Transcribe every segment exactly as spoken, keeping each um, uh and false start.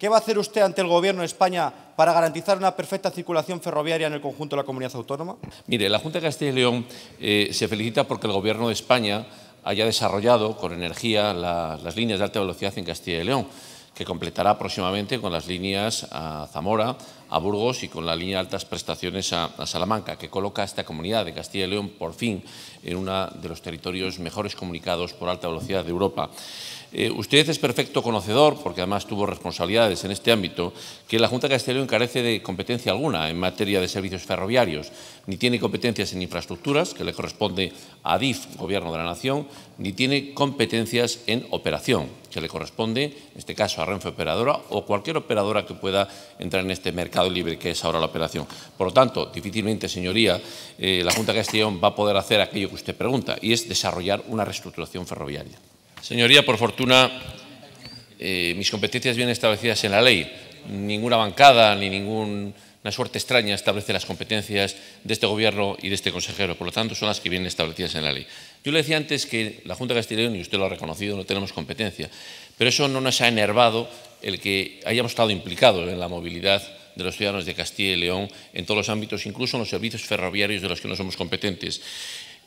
¿Qué va a hacer usted ante el Gobierno de España para garantizar una perfecta circulación ferroviaria en el conjunto de la comunidad autónoma? Mire, la Junta de Castilla y León eh, se felicita porque el Gobierno de España haya desarrollado con energía la, las líneas de alta velocidad en Castilla y León, que completará próximamente con las líneas a Zamora, a Burgos y con la línea de altas prestaciones a, a Salamanca, que coloca a esta comunidad de Castilla y León por fin en uno de los territorios mejores comunicados por alta velocidad de Europa. Eh, usted es perfecto conocedor, porque además tuvo responsabilidades en este ámbito, que la Junta de Castilla y León carece de competencia alguna en materia de servicios ferroviarios, ni tiene competencias en infraestructuras, que le corresponde a Adif, Gobierno de la Nación, ni tiene competencias en operación, que le corresponde, en este caso, a Renfe Operadora o cualquier operadora que pueda entrar en este mercado libre que es ahora la operación. Por lo tanto, difícilmente, señoría, eh, la Junta de Castilla y León va a poder hacer aquello que usted pregunta, y es desarrollar una reestructuración ferroviaria. Señoría, por fortuna, eh, mis competencias vienen establecidas en la ley. Ninguna bancada ni ninguna suerte extraña establece las competencias de este Gobierno y de este consejero. Por lo tanto, son las que vienen establecidas en la ley. Yo le decía antes que la Junta de Castilla y León, y usted lo ha reconocido, no tenemos competencia. Pero eso no nos ha enervado el que hayamos estado implicados en la movilidad de los ciudadanos de Castilla y León en todos los ámbitos, incluso en los servicios ferroviarios de los que no somos competentes.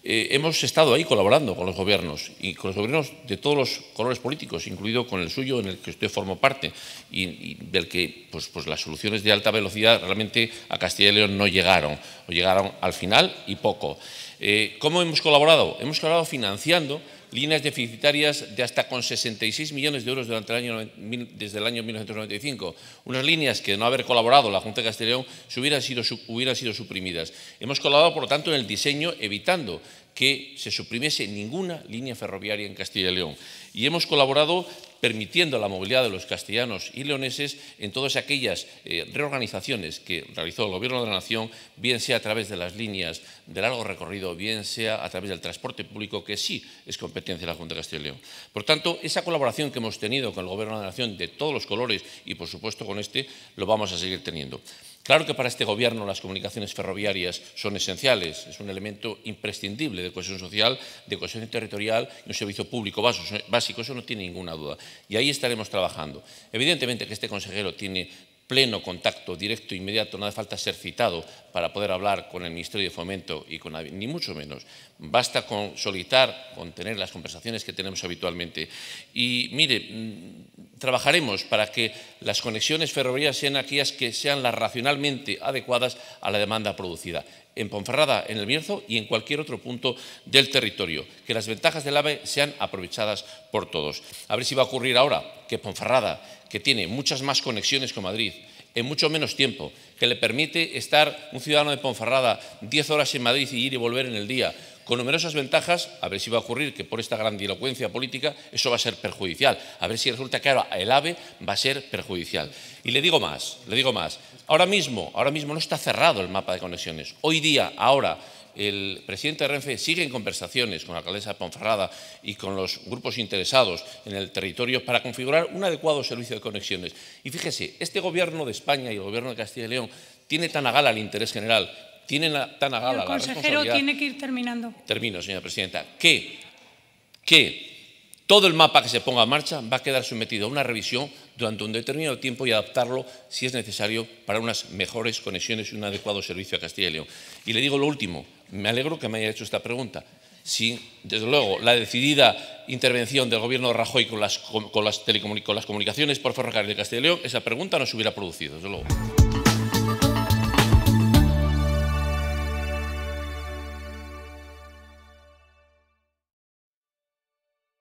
Eh, hemos estado ahí colaborando con los gobiernos y con los gobiernos de todos los colores políticos, incluido con el suyo, en el que usted formó parte y, y del que pues, pues las soluciones de alta velocidad realmente a Castilla y León no llegaron, o llegaron al final y poco. Eh, ¿Cómo hemos colaborado? Hemos colaborado financiando líneas deficitarias de hasta con sesenta y seis millones de euros durante el año, desde el año mil novecientos noventa y cinco. Unas líneas que, de no haber colaborado la Junta de Castilla y León, se hubieran sido, hubieran sido suprimidas. Hemos colaborado, por lo tanto, en el diseño, evitando que se suprimiese ninguna línea ferroviaria en Castilla y León. Y hemos colaborado permitiendo la movilidad de los castellanos y leoneses en todas aquellas eh, reorganizaciones que realizó el Gobierno de la Nación, bien sea a través de las líneas de largo recorrido, bien sea a través del transporte público, que sí es competencia de la Junta de Castilla y León. Por tanto, esa colaboración que hemos tenido con el Gobierno de la Nación de todos los colores y, por supuesto, con este, lo vamos a seguir teniendo. Claro que para este Gobierno las comunicaciones ferroviarias son esenciales, es un elemento imprescindible de cohesión social, de cohesión territorial y un servicio público básico, eso no tiene ninguna duda. Y ahí estaremos trabajando. Evidentemente que este consejero tiene pleno contacto directo, inmediato, no hace falta ser citado para poder hablar con el Ministerio de Fomento y con Adif, ni mucho menos. Basta con solicitar, con tener las conversaciones que tenemos habitualmente. Y mire, trabajaremos para que las conexiones ferroviarias sean aquellas que sean las racionalmente adecuadas a la demanda producida. En Ponferrada, en El Bierzo y en cualquier otro punto del territorio. Que las ventajas del AVE sean aprovechadas por todos. A ver si va a ocurrir ahora que Ponferrada, que tiene muchas más conexiones con Madrid, en mucho menos tiempo, que le permite estar un ciudadano de Ponferrada diez horas en Madrid y ir y volver en el día, con numerosas ventajas, a ver si va a ocurrir que por esta grandilocuencia política eso va a ser perjudicial. A ver si resulta que ahora el AVE va a ser perjudicial. Y le digo más, le digo más. Ahora mismo, ahora mismo no está cerrado el mapa de conexiones. Hoy día, ahora, el presidente de Renfe sigue en conversaciones con la alcaldesa de Ponferrada y con los grupos interesados en el territorio para configurar un adecuado servicio de conexiones. Y fíjese, este Gobierno de España y el Gobierno de Castilla y León tiene tan a gala el interés general, tienen tan a gala la responsabilidad. El consejero tiene que ir terminando. Termino, señora presidenta. Que, que todo el mapa que se ponga en marcha va a quedar sometido a una revisión durante un determinado tiempo y adaptarlo, si es necesario, para unas mejores conexiones y un adecuado servicio a Castilla y León. Y le digo lo último, me alegro que me haya hecho esta pregunta. Sí, desde luego, la decidida intervención del Gobierno de Rajoy con las, con, con las, telecomunic- con las comunicaciones por ferrocarril de Castilla y León, esa pregunta no se hubiera producido, desde luego.